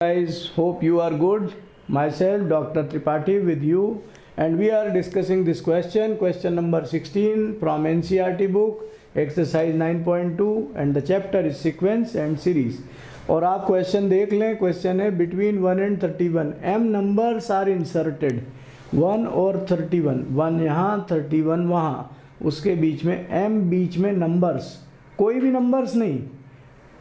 Guys, hope you are good. Myself, Dr. Tripathi, with you, and we are discussing this question number 16 from NCERT book, exercise 9.2, and the chapter is sequence and series. और आप question देख लें. Question है between 1 and 31. M numbers are inserted 1 और 31. 1 यहाँ 31 वहाँ. उसके बीच में M बीच में numbers. कोई भी numbers नहीं.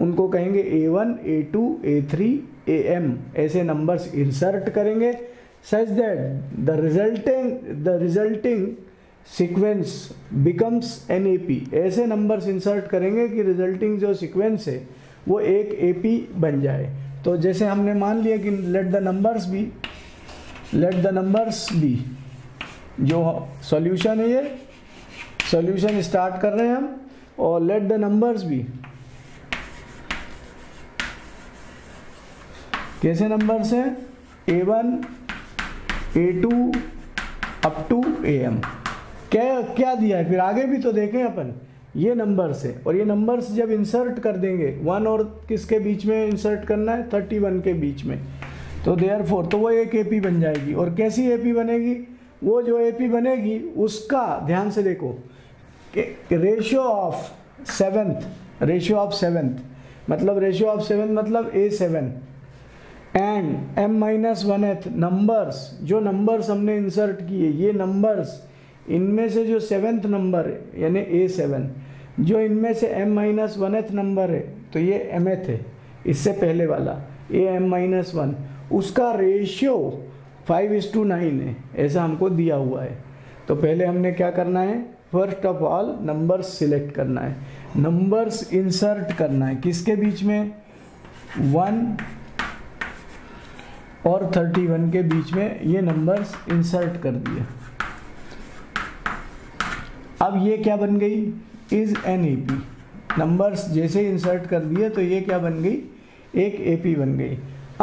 उनको कहेंगे A1, A2, A3, AM ऐसे नंबर्स इंसर्ट करेंगे such that the resulting sequence becomes NAP. ऐसे नंबर्स इंसर्ट करेंगे कि रिजल्टिंग जो सीक्वेंस है वो एक AP बन जाए. तो जैसे हमने मान लिया कि लेट द नंबर्स बी जो सॉल्यूशन है, ये सॉल्यूशन स्टार्ट कर रहे हैं हम. और लेट द नंबर्स बी कैसे नंबर्स हैं? A1, A2 up to AM. क्या दिया है? फिर आगे भी तो देखें अपन. ये नंबर्स है और ये नंबर्स जब इंसर्ट कर देंगे 1 और किसके बीच में इंसर्ट करना है? 31 के बीच में. तो देयरफॉर तो वो एक AP बन जाएगी. और कैसी AP बनेगी? वो जो AP बनेगी उसका ध्यान से देखो रेशियो ऑफ सेवेंथ मतलब A7 एंड M-1th नंबर्स. जो नंबर्स हमने इंसर्ट किए ये नंबर्स, इनमें से जो 7th नंबर है यानी A7, जो इनमें से M-1th नंबर है तो ये Mth है, इससे पहले वाला AM-1, उसका रेशियो 5:9 है, ऐसा हमको दिया हुआ है. तो पहले हमने क्या करना है? First of all numbers select करना है, नंबर्स इंसर्ट करना है. किसके बीच में? 1 और 31 के बीच में ये नंबर्स इंसर्ट कर दिए. अब ये क्या बन गई? Is an AP. नंबर्स जैसे इंसर्ट कर दिए तो ये क्या बन गई? एक AP बन गई.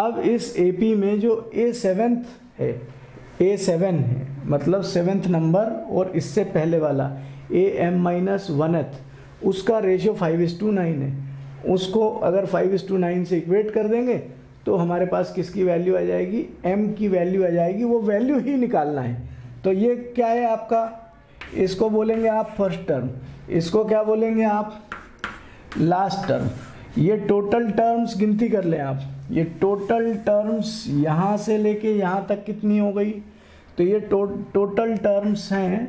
अब इस AP में जो A7 है मतलब 7th नंबर और इससे पहले वाला AM-1th, उसका रेशियो 5:9 है. उसको अगर 5:9 से इक्वेट कर देंगे तो हमारे पास किसकी वैल्यू आ जाएगी? M की वैल्यू आ जाएगी. वो वैल्यू ही निकालना है. तो ये क्या है आपका? इसको बोलेंगे आप फर्स्ट टर्म, इसको क्या बोलेंगे आप? Last term. ये टोटल टर्म्स गिनती कर लें आप. ये टोटल टर्म्स यहाँ से लेके यहाँ तक कितनी हो गई? तो ये टोटल टर्म्स हैं.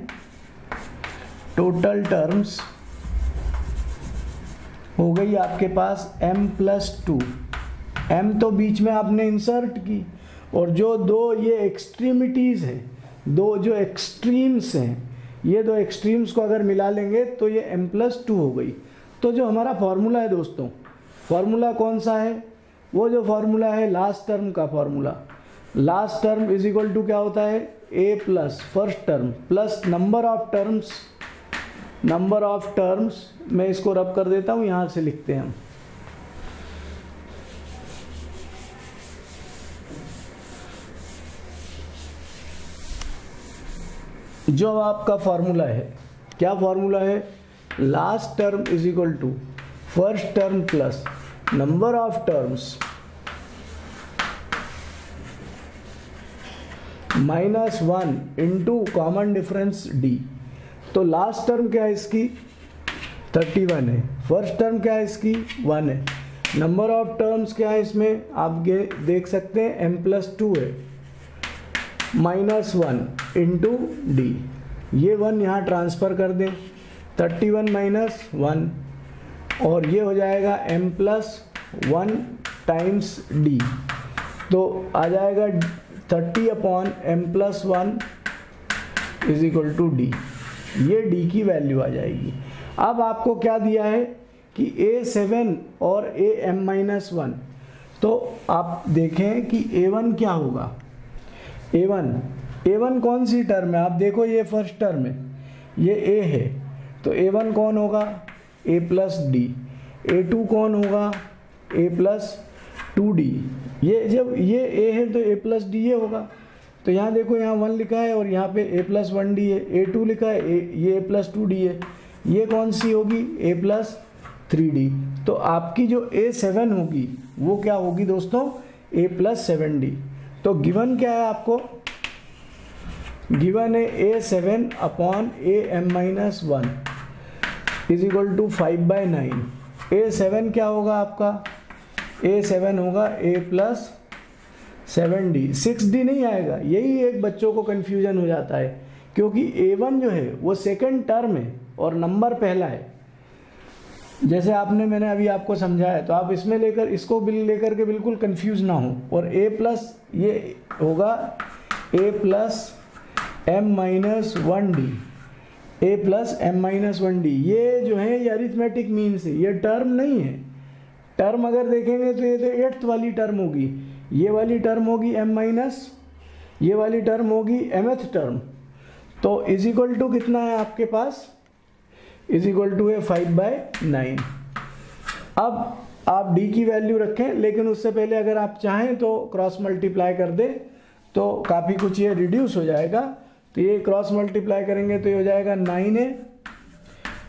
टोटल टर्म्स हो गई आपके पास M+2. M तो बीच में आपने इंसर्ट की और जो दो ये एक्सट्रीमिटीज़ हैं, दो जो एक्सट्रीम्स हैं, ये दो एक्सट्रीम्स को अगर मिला लेंगे तो ये M+2 हो गई. तो जो हमारा फार्मूला है दोस्तों, फार्मूला कौन सा है? वो जो फार्मूला है लास्ट टर्म का फार्मूला. लास्ट टर्म = क्या होता है? A + first term plus number of terms. मैं इसको रब कर देता हूँ, यहाँ से लिखते हैं हम. जो आपका फार्मूला है, क्या फार्मूला है? Last term = first term plus number of terms -1 into common difference D. तो लास्ट टर्म क्या है इसकी? 31 है. फर्स्ट टर्म क्या है इसकी? 1 है. नंबर ऑफ टर्म्स क्या है इसमें? आप देख सकते हैं M+2 है. -1 इंटू D. ये 1 यहाँ ट्रांसफ़र कर दें. 31 - 1 और ये हो जाएगा M+1 टाइम्स D. तो आ जाएगा 30/M+1 = D. ये D की वैल्यू आ जाएगी. अब आपको क्या दिया है कि A7 और AM-1. तो आप देखें कि A1 क्या होगा? A1 कौन सी टर्म है? आप देखो ये फर्स्ट टर्म है, ये A है. तो A1 कौन होगा? A+D. A2 कौन होगा? A+2D. ये जब ये A है तो A+D ये होगा. तो यहाँ देखो, यहाँ 1 लिखा है और यहाँ पे A+1D है. A2 लिखा है, ये A+2D है. ये कौन सी होगी? A+3D. तो आपकी जो A7 होगी वो क्या होगी दोस्तों? ए प्लस 7d। तो गिवन क्या है आपको, गिवन है a7 upon am minus 1 is equal to 5/9। a7 क्या होगा आपका, a7 होगा a प्लस 7d। 6d नहीं आएगा, यही एक बच्चों को कन्फ्यूजन हो जाता है क्योंकि a1 जो है वो सेकंड टर्म है और नंबर पहला है। जैसे आपने मैंने अभी आपको समझाया, तो आप इसमें लेकर इसको लेकर के बिल्कुल कंफ्यूज ना हो। और a प्लस ये होगा a plus M minus 1d, a plus M minus 1d। ये जो है ये अरिथमेटिक मीन से ये टर्म नहीं है। टर्म अगर देखेंगे तो ये तो 8th वाली टर्म होगी, ये वाली टर्म होगी m माइनस, ये वाली टर्म होगी mth टर्म। तो इज इक्वल टू कितना है आपके पास, इज इक्वल टू है 5/9। अब आप d की वैल्यू रखें, लेकिन उससे पहले अगर आप चाहें तो क्रॉस मल्टीप्लाई कर दें तो काफ़ी कुछ ये रिड्यूस हो जाएगा। तो ये क्रॉस मल्टीप्लाई करेंगे तो ये हो जाएगा 9a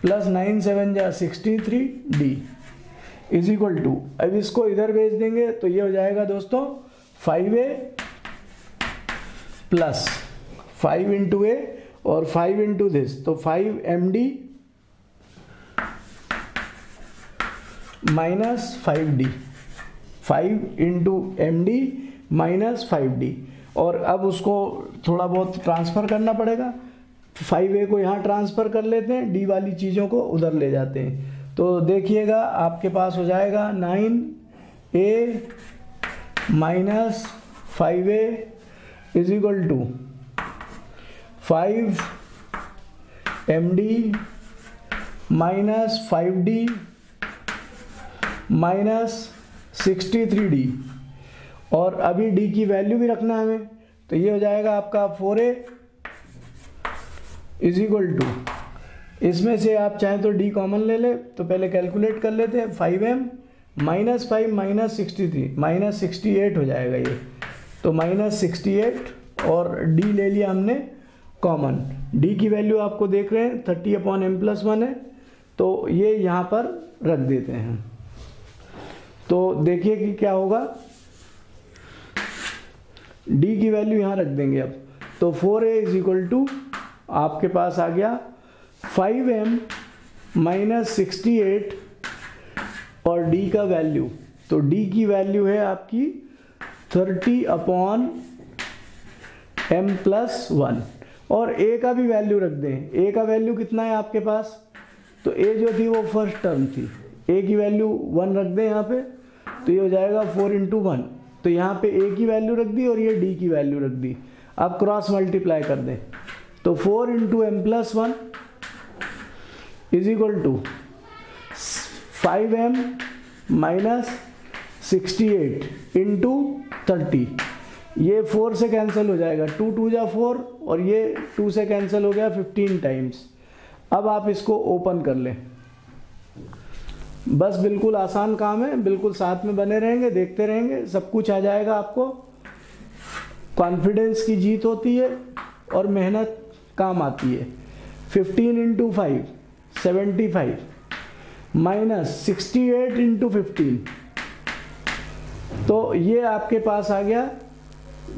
प्लस 9/7 जा 63d इज इक्वल टू। अब इसको इधर भेज देंगे तो ये हो जाएगा दोस्तों 5a प्लस 5 into a और 5 into दिस, तो 5md minus 5d, 5 into md minus 5d। और अब उसको थोड़ा बहुत ट्रांसफ़र करना पड़ेगा, 5a को यहाँ ट्रांसफ़र कर लेते हैं, d वाली चीज़ों को उधर ले जाते हैं। तो देखिएगा आपके पास हो जाएगा 9a minus 5a is equal to 5md minus 5d minus 63d। और अभी d की वैल्यू भी रखना है हमें, तो ये हो जाएगा आपका 4a इज इक्वल टू, इसमें से आप चाहें तो d कॉमन ले लें। तो पहले कैलकुलेट कर लेते हैं, 5m माइनस 5 माइनस 63 माइनस 68 हो जाएगा ये, तो माइनस 68 और d ले लिया हमने कॉमन। d की वैल्यू आपको देख रहे हैं 30/m+1 है, तो ये यहाँ पर रख देते हैं। तो देखिए कि क्या होगा, d की वैल्यू यहाँ रख देंगे अब, तो 4a इज इक्वल टू आपके पास आ गया 5m माइनस 68 और d का वैल्यू। तो d की वैल्यू है आपकी 30/m+1। और a का भी वैल्यू रख दें, a का वैल्यू कितना है आपके पास, तो a जो थी वो फर्स्ट टर्म थी, a की वैल्यू 1 रख दें यहाँ पे, तो ये हो जाएगा 4 into 1। तो यहाँ पे a की वैल्यू रख दी और ये d की वैल्यू रख दी। अब क्रॉस मल्टीप्लाई कर दें, तो 4 into m+1 is equal to 5m minus 68 into 30। ये 4 से कैंसिल हो जाएगा, 2 2 जा 4 और ये 2 से कैंसिल हो गया 15 टाइम्स। अब आप इसको ओपन कर लें, बस बिल्कुल आसान काम है, बिल्कुल साथ में बने रहेंगे, देखते रहेंगे, सब कुछ आ जाएगा आपको। कॉन्फिडेंस की जीत होती है और मेहनत काम आती है। 15 into 5 75 माइनस 68 into 15, तो ये आपके पास आ गया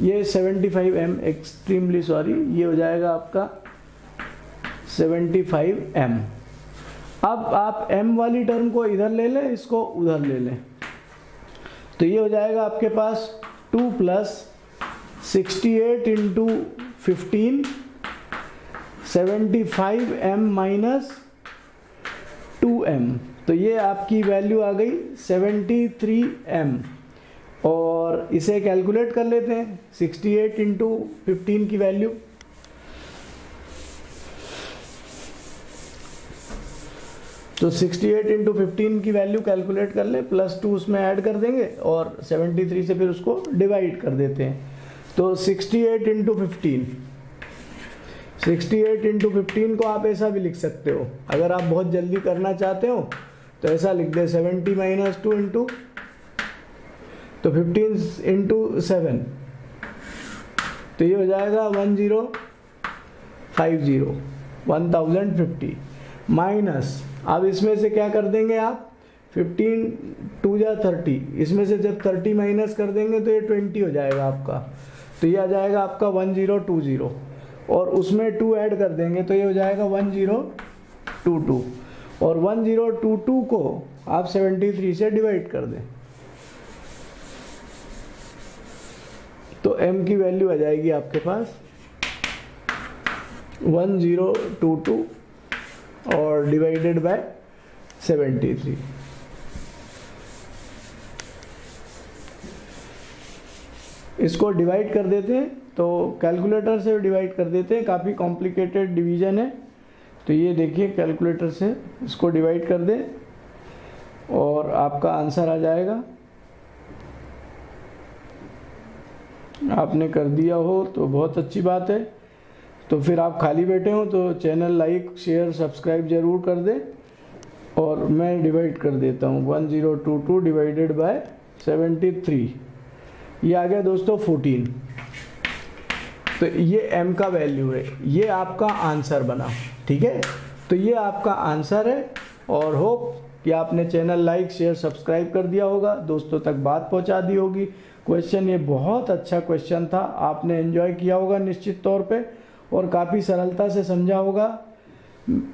ये 75m एक्सट्रीमली सॉरी, ये हो जाएगा आपका 75m। अब आप m वाली टर्म को इधर ले लें, इसको उधर ले लें, तो ये हो जाएगा आपके पास 2 plus 68 into 15 75m minus 2m। तो ये आपकी वैल्यू आ गई 73m। और इसे कैलकुलेट कर लेते हैं, 68 into 15 की वैल्यू, तो 68 into 15 की वैल्यू कैलकुलेट कर ले, +2 उसमें ऐड कर देंगे और 73 से फिर उसको डिवाइड कर देते हैं। तो 68 into 15 को आप ऐसा भी लिख सकते हो, अगर आप बहुत जल्दी करना चाहते हो तो ऐसा लिख दे 70 - 2 इंटू, तो 15 into 7, तो ये हो जाएगा 1050 माइनस। अब इसमें से क्या कर देंगे आप, 15 2 या 30, इसमें से जब 30 माइनस कर देंगे तो ये 20 हो जाएगा आपका, तो ये आ जाएगा आपका 1020, और उसमें 2 ऐड कर देंगे तो ये हो जाएगा 1022, और 1022 को आप 73 से डिवाइड कर दें तो m की वैल्यू आ जाएगी आपके पास 1022 और डिवाइडेड बाय 73। इसको डिवाइड कर देते हैं तो कैलकुलेटर से डिवाइड कर देते हैं, काफ़ी कॉम्प्लिकेटेड डिवीजन है, तो ये देखिए कैलकुलेटर से इसको डिवाइड कर दें और आपका आंसर आ जाएगा। आपने कर दिया हो तो बहुत अच्छी बात है, तो फिर आप खाली बैठे हो तो चैनल लाइक शेयर सब्सक्राइब जरूर कर दें। और मैं डिवाइड कर देता हूँ 1022 डिवाइडेड बाय 73, ये आ गया दोस्तों 14, तो ये m का वैल्यू है, ये आपका आंसर बना। ठीक है, तो ये आपका आंसर है और होप कि आपने चैनल लाइक शेयर सब्सक्राइब कर दिया होगा, दोस्तों तक बात पहुंचा दी होगी। क्वेश्चन ये बहुत अच्छा क्वेश्चन था, आपने एंजॉय किया होगा निश्चित तौर पे और काफ़ी सरलता से समझा होगा।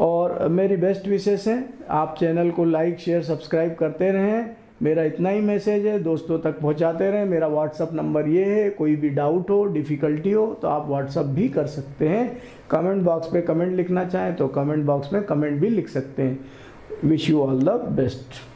और मेरी बेस्ट विशेष हैं, आप चैनल को लाइक शेयर सब्सक्राइब करते रहें, मेरा इतना ही मैसेज है, दोस्तों तक पहुंचाते रहें। मेरा व्हाट्सअप नंबर ये है, कोई भी डाउट हो डिफ़िकल्टी हो तो आप व्हाट्सअप भी कर सकते हैं, कमेंट बॉक्स पे कमेंट लिखना चाहें तो कमेंट बॉक्स में कमेंट भी लिख सकते हैं। Wish you all the best.